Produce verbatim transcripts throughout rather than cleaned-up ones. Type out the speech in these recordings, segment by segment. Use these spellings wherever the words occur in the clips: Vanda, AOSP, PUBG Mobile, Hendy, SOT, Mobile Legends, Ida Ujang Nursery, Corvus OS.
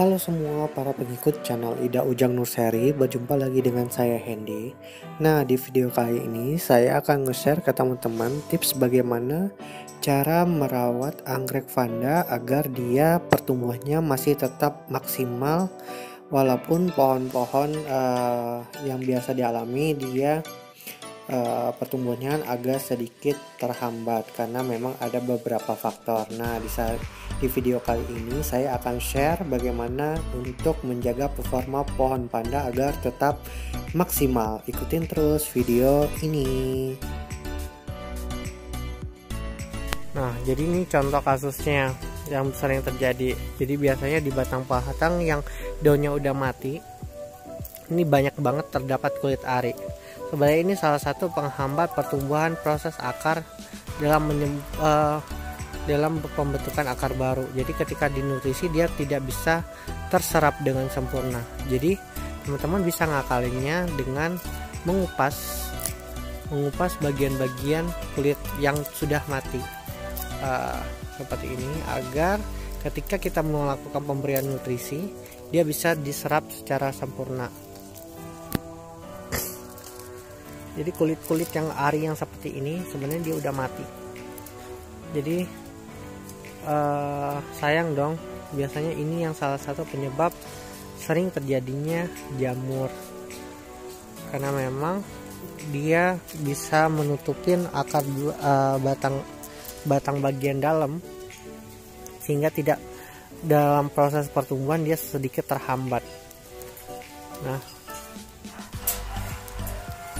Halo semua para pengikut channel Ida Ujang Nursery, berjumpa lagi dengan saya Hendy. Nah, di video kali ini saya akan nge-share ke teman-teman tips bagaimana cara merawat anggrek Vanda agar dia pertumbuhannya masih tetap maksimal walaupun pohon-pohon uh, yang biasa dialami dia uh, pertumbuhannya agak sedikit terhambat karena memang ada beberapa faktor. Nah, di saat Di video kali ini saya akan share bagaimana untuk menjaga performa pohon panda agar tetap maksimal. Ikutin terus video ini. Nah, jadi ini contoh kasusnya yang sering terjadi. Jadi biasanya di batang pahatang yang daunnya udah mati, ini banyak banget terdapat kulit ari. Sebenarnya ini salah satu penghambat pertumbuhan proses akar dalam menyembuh uh, dalam pembentukan akar baru. Jadi ketika dinutrisi dia tidak bisa terserap dengan sempurna. Jadi teman-teman bisa ngakalinnya dengan mengupas mengupas bagian-bagian kulit yang sudah mati uh, seperti ini, agar ketika kita melakukan pemberian nutrisi dia bisa diserap secara sempurna. Jadi kulit-kulit yang ari yang seperti ini sebenarnya dia udah mati, jadi Uh, sayang dong. Biasanya ini yang salah satu penyebab sering terjadinya jamur, karena memang dia bisa menutupin akar uh, batang batang bagian dalam, sehingga tidak dalam proses pertumbuhan dia sedikit terhambat. Nah,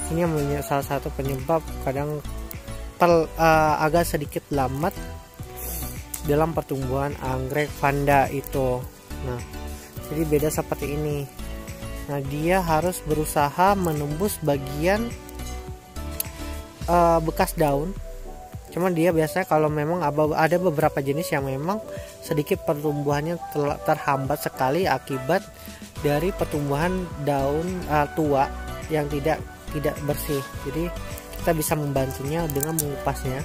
ini yang menjadi salah satu penyebab kadang per, uh, agak sedikit lambat dalam pertumbuhan anggrek Vanda itu. Nah, jadi beda seperti ini. Nah, dia harus berusaha menembus bagian uh, bekas daun. Cuman dia biasanya kalau memang ada beberapa jenis yang memang sedikit pertumbuhannya terhambat sekali akibat dari pertumbuhan daun uh, tua yang tidak tidak bersih. Jadi kita bisa membantunya dengan mengupasnya.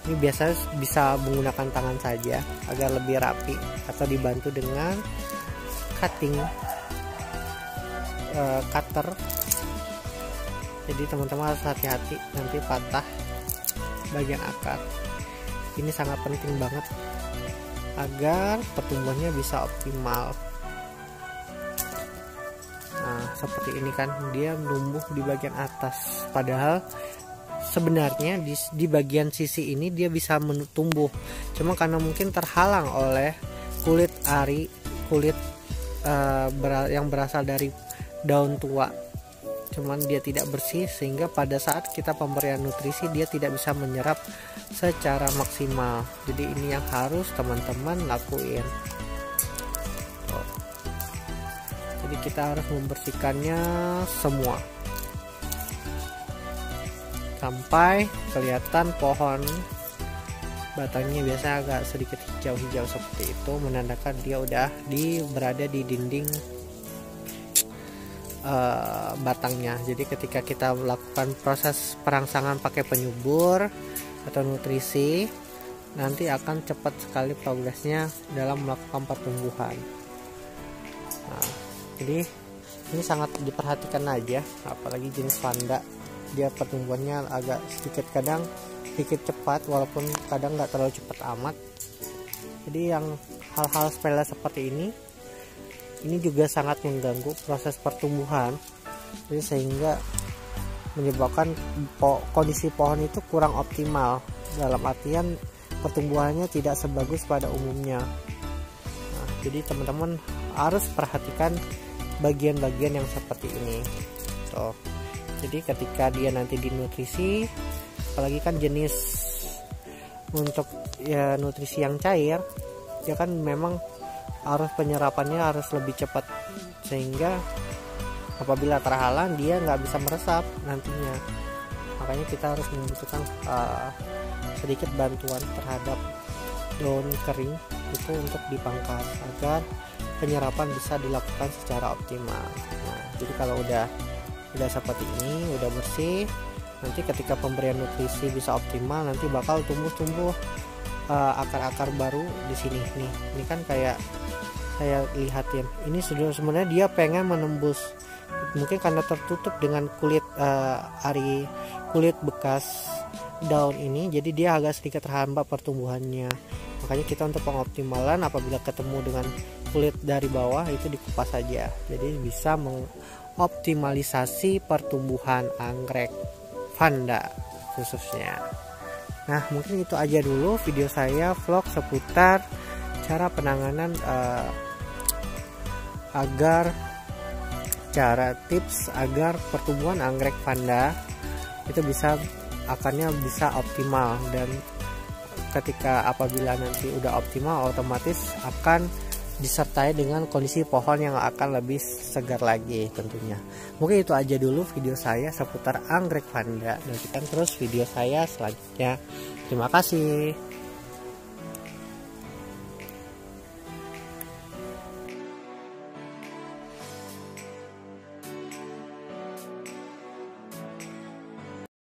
Ini biasanya bisa menggunakan tangan saja agar lebih rapi, atau dibantu dengan cutting uh, cutter. Jadi teman-teman harus hati-hati, nanti patah bagian akar. Ini sangat penting banget agar pertumbuhannya bisa optimal. Nah, seperti ini kan dia numbuh di bagian atas, padahal sebenarnya di, di bagian sisi ini dia bisa tumbuh, cuma karena mungkin terhalang oleh kulit ari, kulit uh, ber, yang berasal dari daun tua. Cuman dia tidak bersih, sehingga pada saat kita pemberian nutrisi dia tidak bisa menyerap secara maksimal. Jadi ini yang harus teman-teman lakuin. Tuh. Jadi kita harus membersihkannya semua sampai kelihatan pohon batangnya, biasanya agak sedikit hijau-hijau seperti itu, menandakan dia udah di berada di dinding uh, batangnya. Jadi ketika kita melakukan proses perangsangan pakai penyubur atau nutrisi, nanti akan cepat sekali progresnya dalam melakukan pertumbuhan. Nah, jadi ini sangat diperhatikan aja, apalagi jenis Vanda. Dia pertumbuhannya agak sedikit kadang sedikit cepat, walaupun kadang nggak terlalu cepat amat. Jadi yang hal-hal sepele seperti ini ini juga sangat mengganggu proses pertumbuhan, jadi sehingga menyebabkan po kondisi pohon itu kurang optimal, dalam artian pertumbuhannya tidak sebagus pada umumnya. Nah, jadi teman-teman harus perhatikan bagian-bagian yang seperti ini. Tuh. Jadi ketika dia nanti dinutrisi, apalagi kan jenis untuk ya, nutrisi yang cair, dia kan memang arus penyerapannya harus lebih cepat, sehingga apabila terhalang dia nggak bisa meresap nantinya. Makanya kita harus membutuhkan uh, sedikit bantuan terhadap daun kering itu untuk dipangkas agar penyerapan bisa dilakukan secara optimal. Nah, jadi kalau udah udah seperti ini, udah bersih, nanti ketika pemberian nutrisi bisa optimal, nanti bakal tumbuh-tumbuh akar-akar baru di sini nih. Ini kan kayak saya lihatin, ini sebenarnya dia pengen menembus, mungkin karena tertutup dengan kulit uh, ari kulit bekas daun ini, jadi dia agak sedikit terhambat pertumbuhannya. Makanya kita untuk pengoptimalan, apabila ketemu dengan kulit dari bawah itu dikupas saja, jadi bisa mengoptimalisasi pertumbuhan anggrek Vanda khususnya. Nah, mungkin itu aja dulu video saya vlog seputar cara penanganan uh, agar cara tips agar pertumbuhan anggrek Vanda itu bisa akarnya bisa optimal, dan ketika apabila nanti udah optimal otomatis akan disertai dengan kondisi pohon yang akan lebih segar lagi tentunya. Mungkin itu aja dulu video saya seputar anggrek Vanda. Nantikan terus video saya selanjutnya. Terima kasih.